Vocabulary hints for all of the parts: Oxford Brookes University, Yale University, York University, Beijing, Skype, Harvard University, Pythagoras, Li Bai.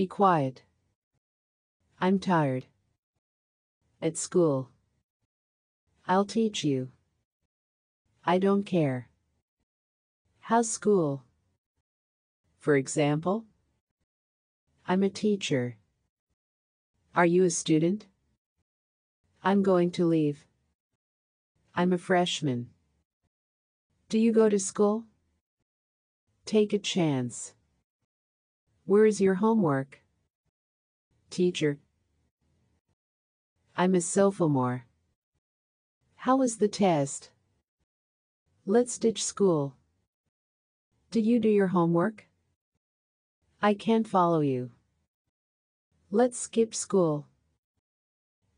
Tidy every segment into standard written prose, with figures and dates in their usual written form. Be quiet. I'm tired. At school. I'll teach you. I don't care. How's school? For example? I'm a teacher. Are you a student? I'm going to leave. I'm a freshman. Do you go to school? Take a chance. Where is your homework? Teacher. I'm a sophomore. How was the test? Let's ditch school. Did you do your homework? I can't follow you. Let's skip school.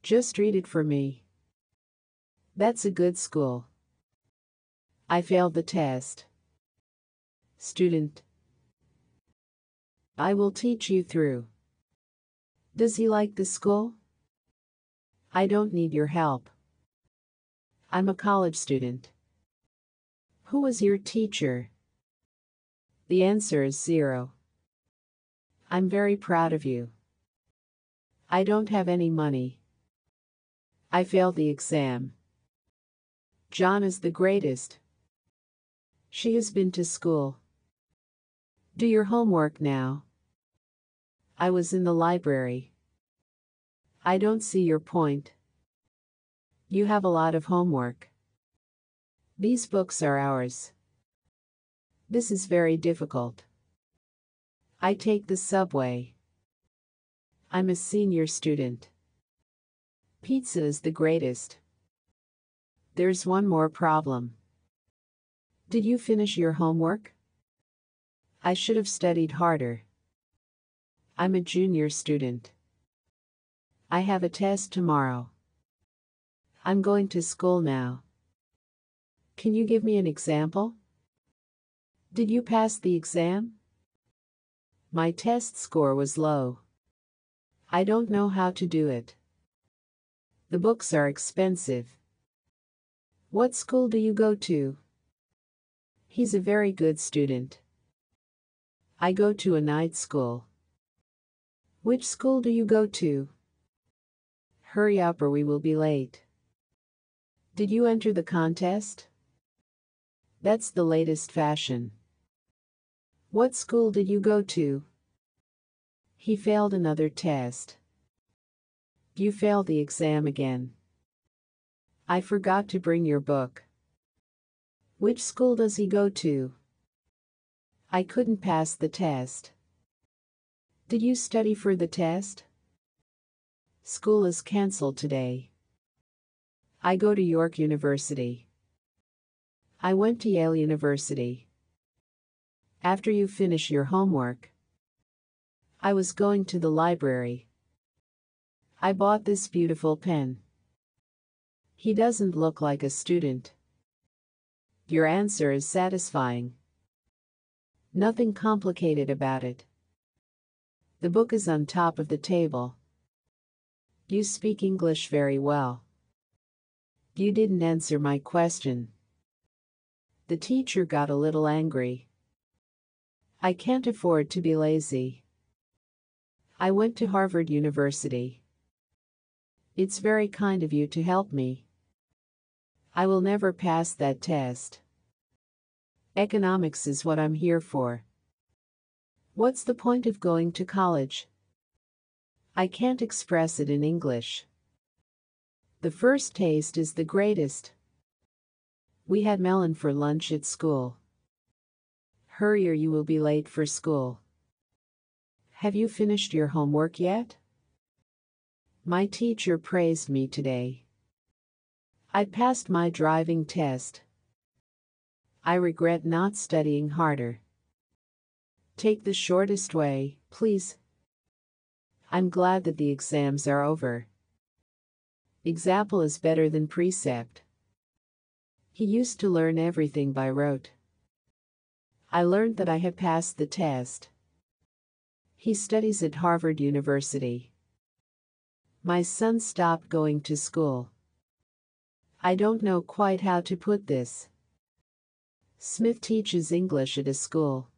Just read it for me. That's a good school. I failed the test. Student. I will teach you through. Does he like the school? I don't need your help. I'm a college student. Who was your teacher? The answer is 0. I'm very proud of you. I don't have any money. I failed the exam. John is the greatest. She has been to school. Do your homework now. I was in the library. I don't see your point. You have a lot of homework. These books are ours. This is very difficult. I take the subway. I'm a senior student. Pizza is the greatest. There's one more problem. Did you finish your homework? I should have studied harder. I'm a junior student. I have a test tomorrow. I'm going to school now. Can you give me an example? Did you pass the exam? My test score was low. I don't know how to do it. The books are expensive. What school do you go to? He's a very good student. I go to a night school. Which school do you go to? Hurry up or we will be late. Did you enter the contest? That's the latest fashion. What school did you go to? He failed another test. You failed the exam again. I forgot to bring your book. Which school does he go to? I couldn't pass the test. Did you study for the test? School is cancelled today. I go to York University. I went to Yale University. After you finish your homework. I was going to the library. I bought this beautiful pen. He doesn't look like a student. Your answer is satisfying. Nothing complicated about it. The book is on top of the table. You speak English very well. You didn't answer my question. The teacher got a little angry. I can't afford to be lazy. I went to Harvard University. It's very kind of you to help me. I will never pass that test. Economics is what I'm here for. What's the point of going to college? I can't express it in English. The first taste is the greatest. We had melon for lunch at school. Hurry or you will be late for school. Have you finished your homework yet? My teacher praised me today. I passed my driving test. I regret not studying harder. Take the shortest way, please. I'm glad that the exams are over. Example is better than precept. He used to learn everything by rote. I learned that I have passed the test. He studies at Harvard University. My son stopped going to school. I don't know quite how to put this. Smith teaches English at a school.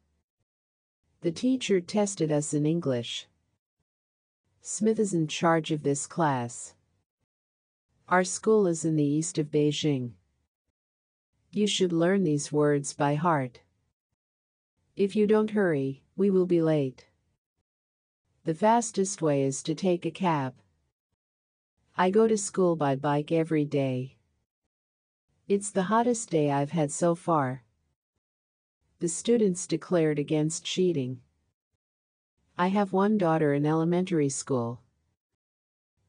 The teacher tested us in English. Smith is in charge of this class. Our school is in the east of Beijing. You should learn these words by heart. If you don't hurry, we will be late. The fastest way is to take a cab. I go to school by bike every day. It's the hottest day I've had so far. The students declared against cheating. I have one daughter in elementary school.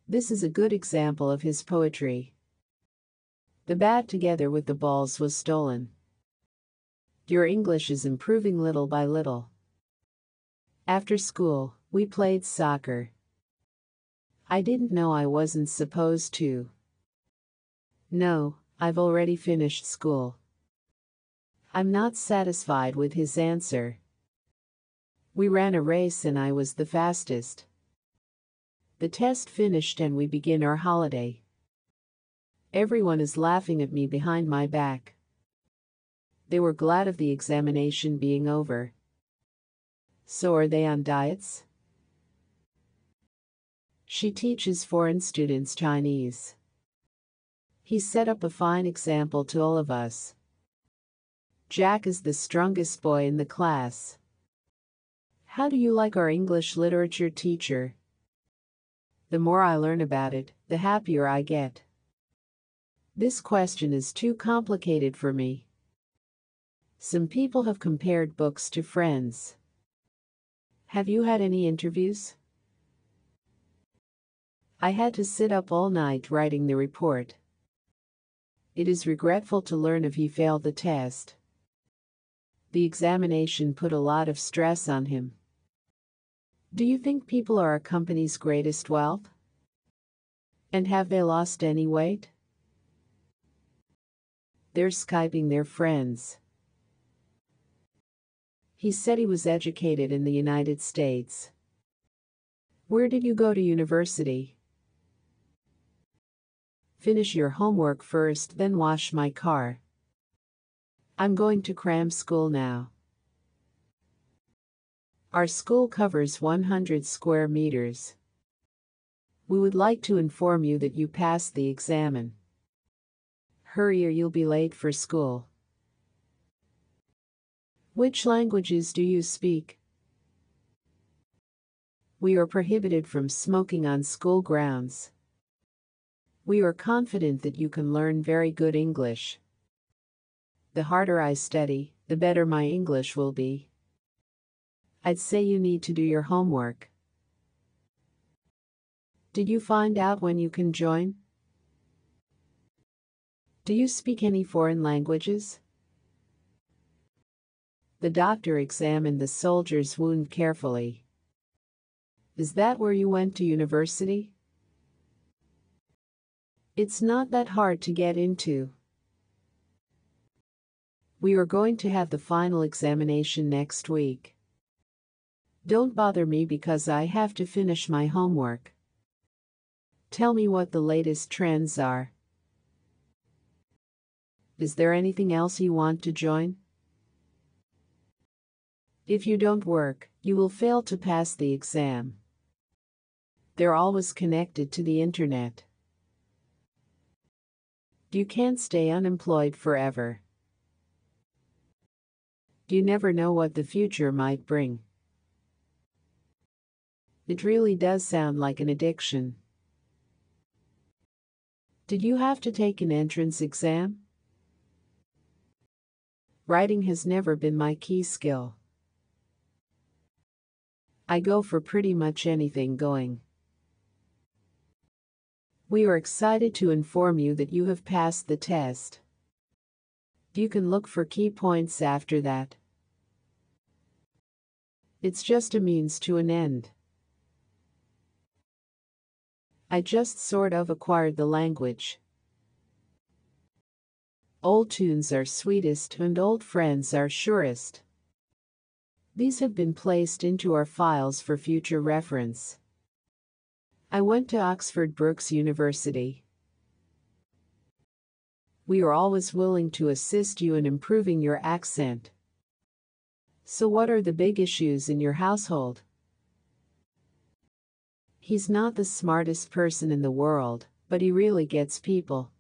This is a good example of his poetry. The bat together with the balls was stolen. Your English is improving little by little. After school, we played soccer. I didn't know I wasn't supposed to. No, I've already finished school. I'm not satisfied with his answer. We ran a race and I was the fastest. The test finished and we begin our holiday. Everyone is laughing at me behind my back. They were glad of the examination being over. So are they on diets? She teaches foreign students Chinese. He set up a fine example to all of us. Jack is the strongest boy in the class. How do you like our English literature teacher? The more I learn about it, the happier I get. This question is too complicated for me. Some people have compared books to friends. Have you had any interviews? I had to sit up all night writing the report. It is regretful to learn if he failed the test. The examination put a lot of stress on him. Do you think people are a company's greatest wealth? And have they lost any weight? They're Skyping their friends. He said he was educated in the United States. Where did you go to university? Finish your homework first, then wash my car. I'm going to cram school now. Our school covers 100 square meters. We would like to inform you that you passed the exam. Hurry or you'll be late for school. Which languages do you speak? We are prohibited from smoking on school grounds. We are confident that you can learn very good English. The harder I study, the better my English will be. I'd say you need to do your homework. Did you find out when you can join? Do you speak any foreign languages? The doctor examined the soldier's wound carefully. Is that where you went to university? It's not that hard to get into. We are going to have the final examination next week. Don't bother me because I have to finish my homework. Tell me what the latest trends are. Is there anything else you want to join? If you don't work, you will fail to pass the exam. They're always connected to the internet. You can't stay unemployed forever. You never know what the future might bring. It really does sound like an addiction. Did you have to take an entrance exam? Writing has never been my key skill. I go for pretty much anything going. We are excited to inform you that you have passed the test. You can look for key points after that. It's just a means to an end. I just sort of acquired the language. Old tunes are sweetest and old friends are surest. These have been placed into our files for future reference. I went to Oxford Brookes University. We are always willing to assist you in improving your accent. So what are the big issues in your household? He's not the smartest person in the world, but he really gets people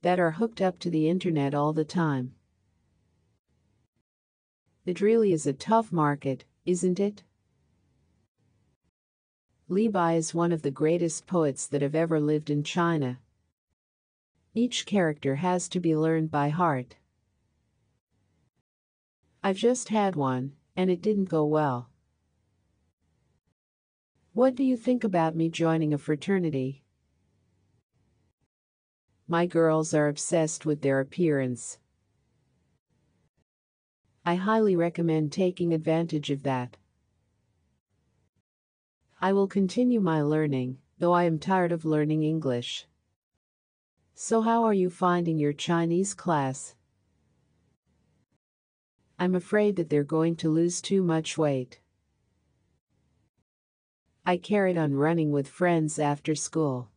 that are hooked up to the internet all the time. It really is a tough market, isn't it? Li Bai is one of the greatest poets that have ever lived in China. Each character has to be learned by heart. I've just had one, and it didn't go well. What do you think about me joining a fraternity? My girls are obsessed with their appearance. I highly recommend taking advantage of that. I will continue my learning, though I am tired of learning English. So how are you finding your Chinese class? I'm afraid that they're going to lose too much weight. I carried on running with friends after school.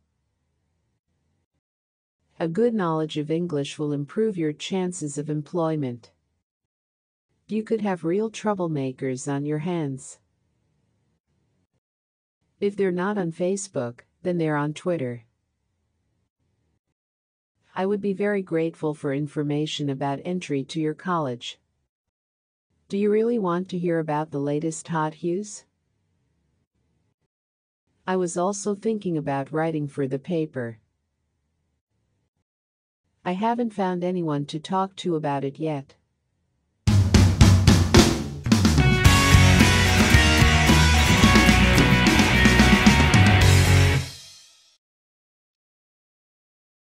A good knowledge of English will improve your chances of employment. You could have real troublemakers on your hands. If they're not on Facebook, then they're on Twitter. I would be very grateful for information about entry to your college. Do you really want to hear about the latest hot news? I was also thinking about writing for the paper. I haven't found anyone to talk to about it yet.